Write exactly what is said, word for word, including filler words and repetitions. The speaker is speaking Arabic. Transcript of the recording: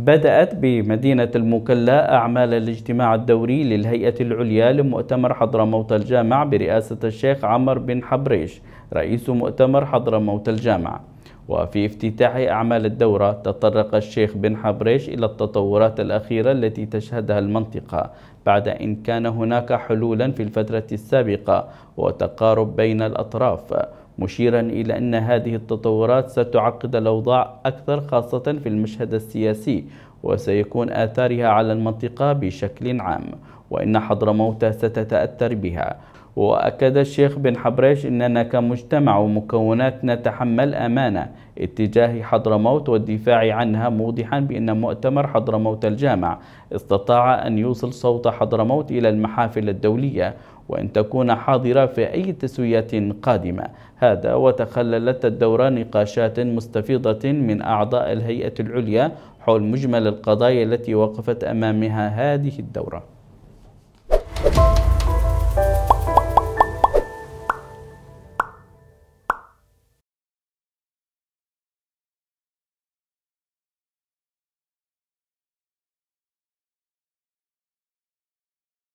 بدأت بمدينة المكلا أعمال الاجتماع الدوري للهيئة العليا لمؤتمر حضرموت الجامع برئاسة الشيخ عمر بن حبريش رئيس مؤتمر حضرموت الجامع. وفي افتتاح أعمال الدورة تطرق الشيخ بن حبريش إلى التطورات الأخيرة التي تشهدها المنطقة بعد إن كان هناك حلولا في الفترة السابقة وتقارب بين الأطراف، مشيرا إلى أن هذه التطورات ستعقد الأوضاع أكثر خاصة في المشهد السياسي وسيكون آثارها على المنطقة بشكل عام وإن حضرموت ستتأثر بها. وأكد الشيخ بن حبريش أننا كمجتمع ومكونات نتحمل أمانة اتجاه حضرموت والدفاع عنها، موضحا بأن مؤتمر حضرموت الجامع استطاع أن يوصل صوت حضرموت إلى المحافل الدولية وأن تكون حاضرة في أي تسويات قادمة هذا. وتخللت الدورة نقاشات مستفيضة من أعضاء الهيئة العليا حول مجمل القضايا التي وقفت أمامها هذه الدورة.